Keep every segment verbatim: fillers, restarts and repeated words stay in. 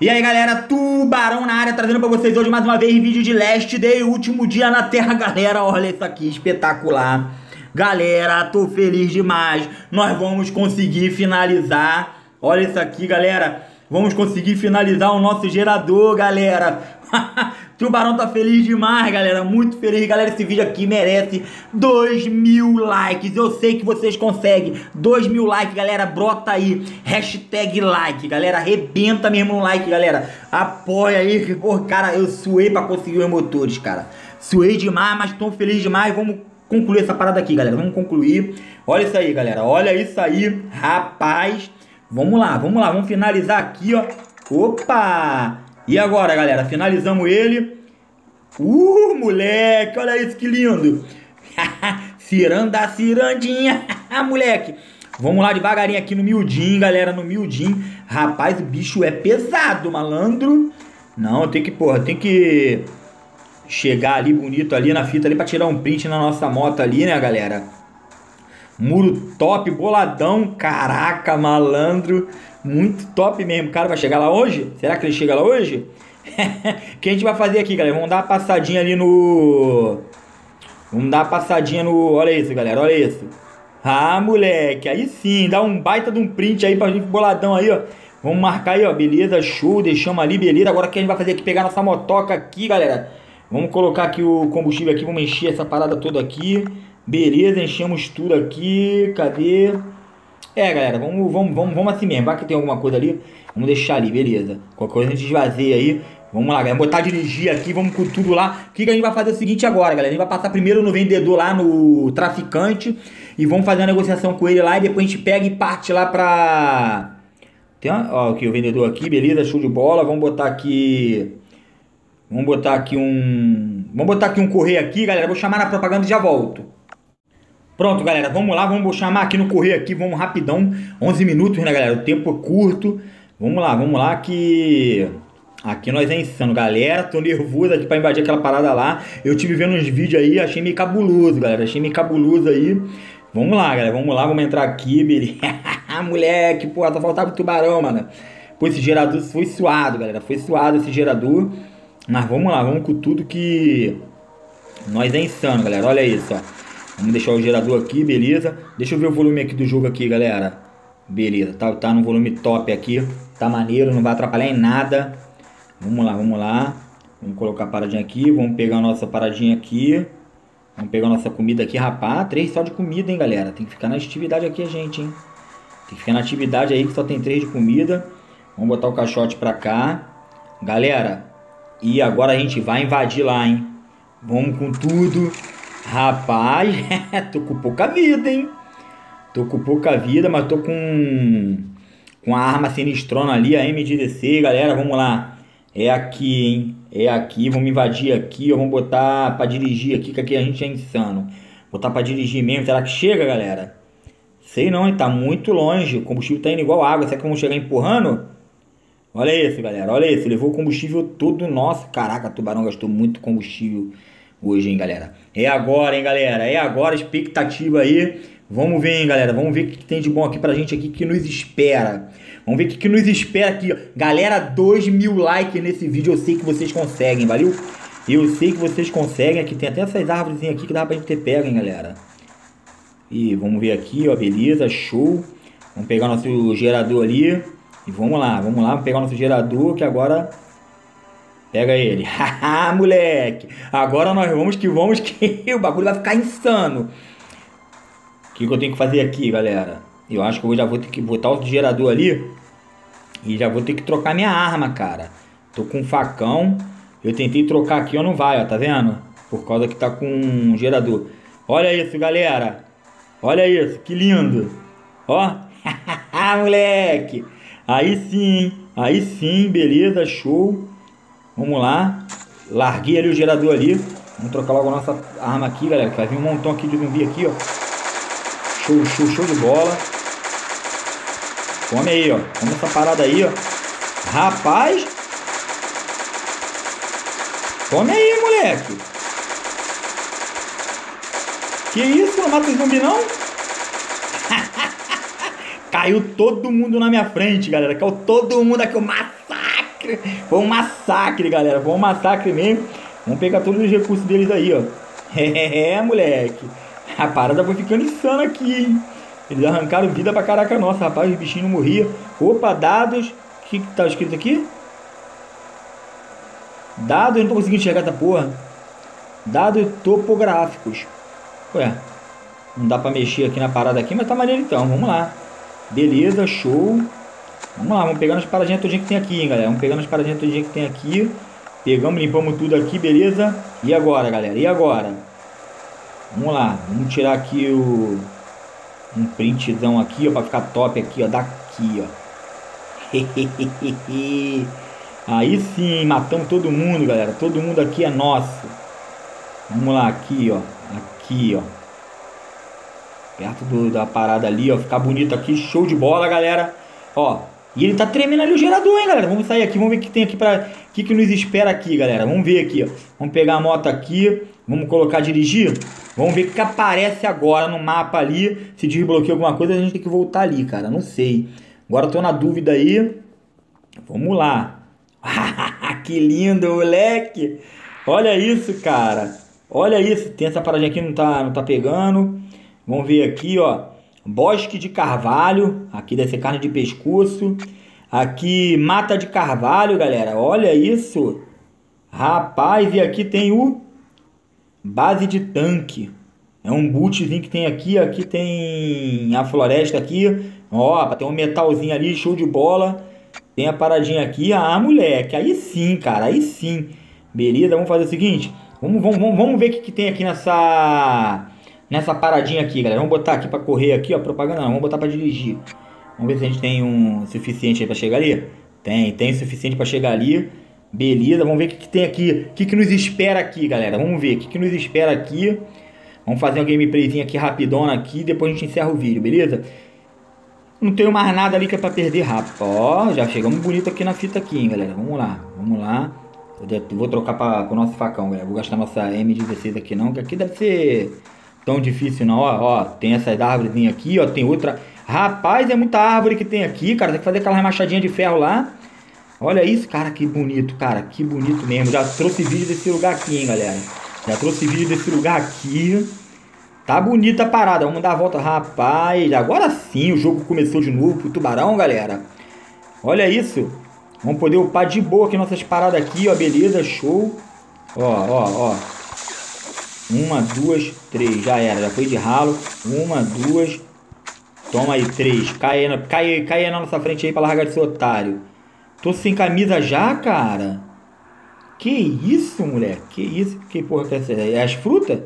E aí galera, Tubarão na área, trazendo pra vocês hoje mais uma vez vídeo de Last Day, último dia na Terra, galera. Olha isso aqui, espetacular. Galera, tô feliz demais. Nós vamos conseguir finalizar. Olha isso aqui, galera. Vamos conseguir finalizar o nosso gerador, galera. Tubarão tá feliz demais, galera. Muito feliz, galera. Esse vídeo aqui merece dois mil likes. Eu sei que vocês conseguem. dois mil likes, galera. Brota aí. Hashtag like, galera. Arrebenta mesmo no like, galera. Apoia aí. Pô, cara, eu suei pra conseguir os motores, cara. Suei demais, mas tô feliz demais. Vamos concluir essa parada aqui, galera. Vamos concluir. Olha isso aí, galera. Olha isso aí. Rapaz. Vamos lá, vamos lá, vamos finalizar aqui, ó. Opa! E agora, galera, finalizamos ele. Uh, moleque, olha isso, que lindo. Ciranda, cirandinha, moleque. Vamos lá devagarinho aqui no miudinho, galera, no miudinho. Rapaz, o bicho é pesado, malandro. Não, tem que, porra, tem que chegar ali bonito ali na fita ali pra tirar um print na nossa moto ali, né, galera? Muro top, boladão, caraca, malandro, muito top mesmo. O cara vai chegar lá hoje? Será que ele chega lá hoje? O que a gente vai fazer aqui, galera? Vamos dar uma passadinha ali no... Vamos dar uma passadinha no... Olha isso, galera, olha isso. Ah, moleque, aí sim, dá um baita de um print aí pra gente, boladão aí, ó. Vamos marcar aí, ó, beleza, show, deixamos ali, beleza. Agora o que a gente vai fazer aqui? Pegar nossa motoca aqui, galera. Vamos colocar aqui o combustível aqui, vamos encher essa parada toda aqui. Beleza, enchemos tudo aqui, cadê? É, galera, vamos, vamos, vamos, vamos assim mesmo, vai que tem alguma coisa ali, vamos deixar ali, beleza. Qualquer coisa a gente esvazeia aí, vamos lá, galera, botar dirigir aqui, vamos com tudo lá. O que, que a gente vai fazer é o seguinte agora, galera, a gente vai passar primeiro no vendedor lá, no traficante, e vamos fazer uma negociação com ele lá, e depois a gente pega e parte lá pra... Tem uma... Ó, aqui, o vendedor aqui, beleza, show de bola, vamos botar aqui... Vamos botar aqui um... Vamos botar aqui um correio aqui, galera, vou chamar na propaganda e já volto. Pronto, galera, vamos lá, vamos chamar aqui no correio aqui, vamos rapidão, onze minutos, né, galera, o tempo é curto, vamos lá, vamos lá que aqui nós é insano, galera, tô nervoso aqui pra invadir aquela parada lá, eu tive vendo uns vídeos aí, achei meio cabuloso, galera, achei meio cabuloso aí, vamos lá, galera, vamos lá, vamos entrar aqui, beleza, moleque, pô, só faltava o tubarão, mano, pô, esse gerador foi suado, galera, foi suado esse gerador, mas vamos lá, vamos com tudo que nós é insano, galera, olha isso, ó. Vamos deixar o gerador aqui, beleza. Deixa eu ver o volume aqui do jogo aqui, galera. Beleza, tá, tá no volume top aqui. Tá maneiro, não vai atrapalhar em nada. Vamos lá, vamos lá. Vamos colocar a paradinha aqui. Vamos pegar a nossa paradinha aqui. Vamos pegar a nossa comida aqui, rapaz. Três só de comida, hein, galera. Tem que ficar na atividade aqui, a gente, hein. Tem que ficar na atividade aí, que só tem três de comida. Vamos botar o caixote pra cá. Galera, e agora a gente vai invadir lá, hein. Vamos com tudo. Rapaz, tô com pouca vida, hein? Tô com pouca vida, mas tô com, com a arma sinistrona ali, a M dezesseis, galera, vamos lá. É aqui, hein? É aqui, vamos invadir aqui, vamos botar pra dirigir aqui, que aqui a gente é insano. Botar pra dirigir mesmo, será que chega, galera? Sei não, hein? Tá muito longe, o combustível tá indo igual água, será que vamos chegar empurrando? Olha isso, galera, olha isso, levou o combustível todo nosso. Caraca, o tubarão gastou muito combustível hoje, hein, galera. É agora, hein, galera. É agora, expectativa aí. Vamos ver, hein, galera. Vamos ver o que tem de bom aqui pra gente aqui, que nos espera. Vamos ver o que, que nos espera aqui, ó. Galera, dois mil likes nesse vídeo. Eu sei que vocês conseguem, valeu? Eu sei que vocês conseguem. Aqui tem até essas árvores aqui que dá pra gente ter pego, hein, galera. E vamos ver aqui, ó. Beleza, show. Vamos pegar nosso gerador ali. E vamos lá, vamos lá. Vamos pegar nosso gerador que agora... Pega ele. Haha, moleque. Agora nós vamos que vamos que o bagulho vai ficar insano. O que, que eu tenho que fazer aqui, galera? Eu acho que eu já vou ter que botar o gerador ali. E já vou ter que trocar minha arma, cara. Tô com um facão. Eu tentei trocar aqui, ó, não vai, ó. Tá vendo? Por causa que tá com um gerador. Olha isso, galera. Olha isso. Que lindo. Ó. Haha, moleque. Aí sim. Aí sim. Beleza, show. Vamos lá. Larguei ali o gerador ali. Vamos trocar logo a nossa arma aqui, galera, que vai vir um montão aqui de zumbi aqui, ó. Show, show, show de bola. Come aí, ó. Come essa parada aí, ó. Rapaz. Come aí, moleque. Que isso? Não mata zumbi, não? Caiu todo mundo na minha frente, galera. Caiu todo mundo aqui. Um massacre. Foi um massacre, galera. Foi um massacre mesmo. Vamos pegar todos os recursos deles aí, ó. É, moleque. A parada foi ficando insana aqui, hein? Eles arrancaram vida pra caraca nossa, rapaz. Os bichinhos não morriam. Opa, dados. O que que tá escrito aqui? Dados, eu não tô conseguindo enxergar essa porra. Dados topográficos. Ué, não dá pra mexer aqui na parada aqui, mas tá maneiro então. Vamos lá. Beleza, show. Vamos lá, vamos pegando as paradinhas todinha que tem aqui, hein, galera. Vamos pegando as paradinhas todinha que tem aqui. Pegamos, limpamos tudo aqui, beleza? E agora, galera? E agora? Vamos lá. Vamos tirar aqui o... um printzão aqui, ó, pra ficar top aqui, ó. Daqui, ó. Aí sim, matamos todo mundo, galera. Todo mundo aqui é nosso. Vamos lá, aqui, ó. Aqui, ó. Perto do, da parada ali, ó. Ficar bonito aqui. Show de bola, galera. Ó. E ele tá tremendo ali o gerador, hein, galera. Vamos sair aqui, vamos ver o que tem aqui pra... O que que nos espera aqui, galera. Vamos ver aqui, ó. Vamos pegar a moto aqui. Vamos colocar dirigir. Vamos ver o que aparece agora no mapa ali. Se desbloqueia alguma coisa, a gente tem que voltar ali, cara. Não sei. Agora eu tô na dúvida aí. Vamos lá. Que lindo, moleque. Olha isso, cara. Olha isso. Tem essa paradinha aqui, não tá, não tá pegando. Vamos ver aqui, ó. Bosque de carvalho, aqui deve ser carne de pescoço. Aqui, mata de carvalho, galera. Olha isso. Rapaz, e aqui tem o base de tanque. É um bootzinho que tem aqui. Aqui tem a floresta aqui. Ó, tem um metalzinho ali, show de bola. Tem a paradinha aqui. Ah, moleque, aí sim, cara, aí sim. Beleza, vamos fazer o seguinte. Vamos, vamos, vamos, vamos ver o que, que tem aqui nessa... nessa paradinha aqui, galera. Vamos botar aqui pra correr aqui, ó. Propaganda não. Vamos botar pra dirigir. Vamos ver se a gente tem um suficiente aí pra chegar ali. Tem, tem suficiente pra chegar ali. Beleza. Vamos ver o que, que tem aqui. O que, que nos espera aqui, galera. Vamos ver o que, que nos espera aqui. Vamos fazer uma gameplayzinha aqui rapidona aqui. Depois a gente encerra o vídeo, beleza? Não tenho mais nada ali que é pra perder rápido. Ó, já chegamos bonito aqui na fita aqui, hein, galera. Vamos lá, vamos lá. Eu vou trocar pra, pro nosso facão, galera. Vou gastar nossa M dezesseis aqui não, que aqui deve ser... tão difícil não, ó, ó, tem essas árvorezinhas aqui, ó, tem outra, rapaz, é muita árvore que tem aqui, cara, tem que fazer aquela machadinha de ferro lá, olha isso, cara, que bonito, cara, que bonito mesmo, já trouxe vídeo desse lugar aqui, hein, galera, já trouxe vídeo desse lugar aqui, tá bonita a parada, vamos dar a volta, rapaz, agora sim, o jogo começou de novo pro tubarão, galera, olha isso, vamos poder upar de boa aqui nossas paradas aqui, ó, beleza, show, ó, ó, ó, uma, duas, três, já era, já foi de ralo. Uma, duas, toma aí, três. Cai, cai, cai na nossa frente aí pra largar de seu otário. Tô sem camisa já, cara. Que isso, moleque? Que isso? Que porra que é essa? É as frutas?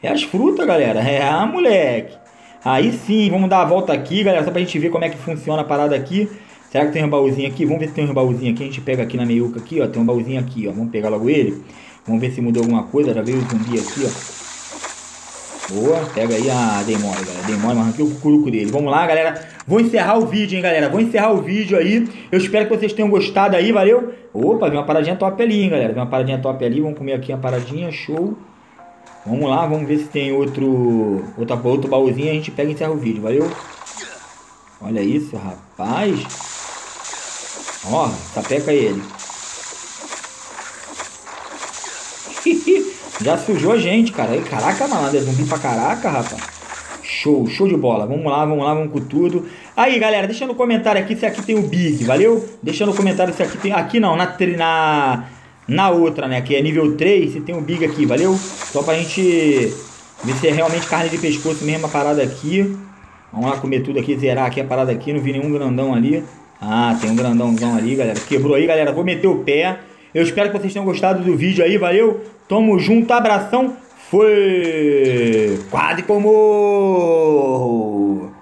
É as frutas, galera. É, ah, moleque. Aí sim, vamos dar a volta aqui, galera, só pra gente ver como é que funciona a parada aqui. Será que tem um baúzinho aqui? Vamos ver se tem um baúzinho aqui. A gente pega aqui na meiuca aqui, ó. Tem um baúzinho aqui, ó. Vamos pegar logo ele. Vamos ver se mudou alguma coisa. Já veio o zumbi aqui, ó. Boa. Pega aí a demônio, galera. Demônio, arranquei o curuco dele. Vamos lá, galera. Vou encerrar o vídeo, hein, galera. Vou encerrar o vídeo aí. Eu espero que vocês tenham gostado aí. Valeu. Opa, veio uma paradinha top ali, hein, galera. Veio uma paradinha top ali. Vamos comer aqui uma paradinha. Show. Vamos lá. Vamos ver se tem outro, outra, outro baúzinho. A gente pega e encerra o vídeo. Valeu. Olha isso, rapaz. Ó, tapeca ele. Já sujou a gente, cara. Aí, caraca, malandro, é zumbi pra caraca, rapaz. Show, show de bola. Vamos lá, vamos lá, vamos com tudo. Aí, galera, deixa no comentário aqui se aqui tem o Big, valeu? Deixa no comentário se aqui tem... Aqui não, na, na, na outra, né? Que é nível três, se tem o Big aqui, valeu? Só pra gente ver se é realmente carne de pescoço mesmo a parada aqui. Vamos lá comer tudo aqui, zerar aqui a parada aqui. Não vi nenhum grandão ali. Ah, tem um grandãozão ali, galera. Quebrou aí, galera. Vou meter o pé. Eu espero que vocês tenham gostado do vídeo aí, valeu? Tamo junto, abração, foi! Quase que eu morro!